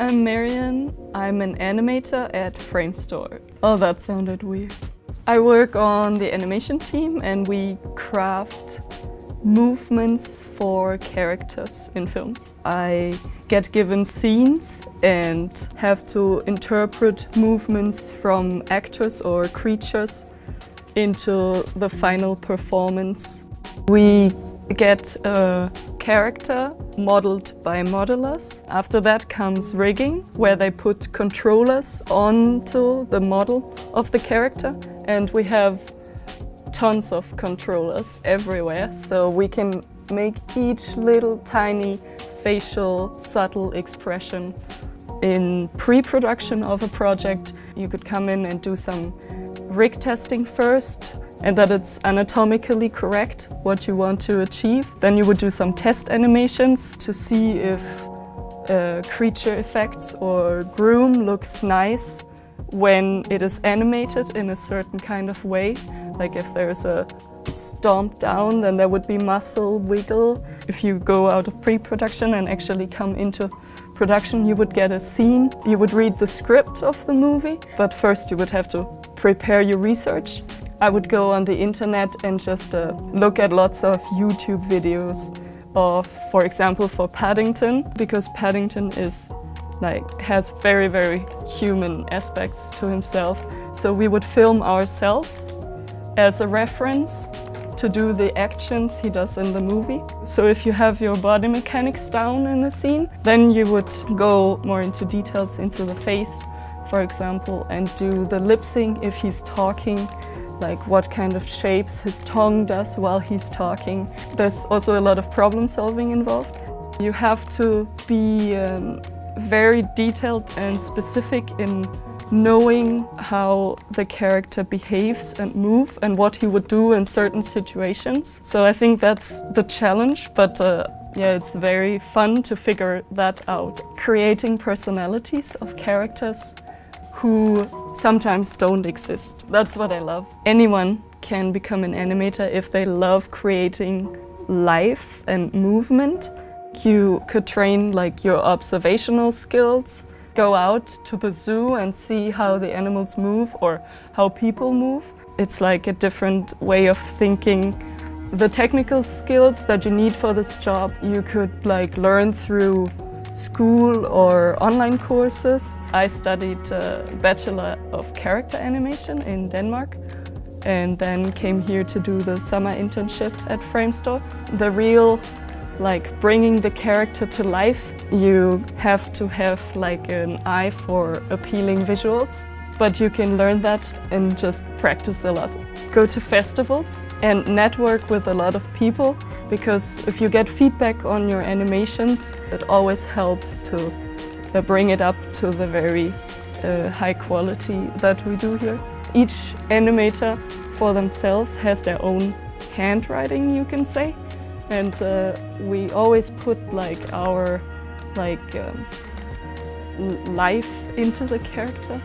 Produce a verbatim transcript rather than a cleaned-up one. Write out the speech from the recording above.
I'm Marian. I'm an animator at Framestore. Oh, that sounded weird. I work on the animation team and we craft movements for characters in films. I get given scenes and have to interpret movements from actors or creatures into the final performance. We get a character modeled by modelers. After that comes rigging, where they put controllers onto the model of the character, and we have tons of controllers everywhere, so we can make each little tiny facial subtle expression. In pre-production of a project, you could come in and do some rig testing first, and that it's anatomically correct what you want to achieve. Then you would do some test animations to see if uh, creature effects or groom looks nice when it is animated in a certain kind of way. Like if there's a stomp down, then there would be muscle wiggle. If you go out of pre-production and actually come into production, you would get a scene. You would read the script of the movie, but first you would have to prepare your research. I would go on the internet and just uh, look at lots of YouTube videos of, for example, for Paddington, because Paddington is like has very, very human aspects to himself. So we would film ourselves as a reference to do the actions he does in the movie. So if you have your body mechanics down in the scene, then you would go more into details into the face, for example, and do the lip sync if he's talking, like what kind of shapes his tongue does while he's talking. There's also a lot of problem solving involved. You have to be um, very detailed and specific in knowing how the character behaves and moves and what he would do in certain situations. So I think that's the challenge, but uh, yeah, it's very fun to figure that out. Creating personalities of characters who sometimes don't exist. That's what I love. Anyone can become an animator if they love creating life and movement. You could train like your observational skills, go out to the zoo and see how the animals move or how people move. It's like a different way of thinking. The technical skills that you need for this job, you could like learn through school or online courses. I studied a Bachelor of Character Animation in Denmark and then came here to do the summer internship at Framestore. The real, like, bringing the character to life, you have to have like an eye for appealing visuals, but you can learn that and just practice a lot. Go to festivals and network with a lot of people, because if you get feedback on your animations, it always helps to uh, bring it up to the very uh, high quality that we do here. Each animator for themselves has their own handwriting, you can say, and uh, we always put like our like um, life into the character.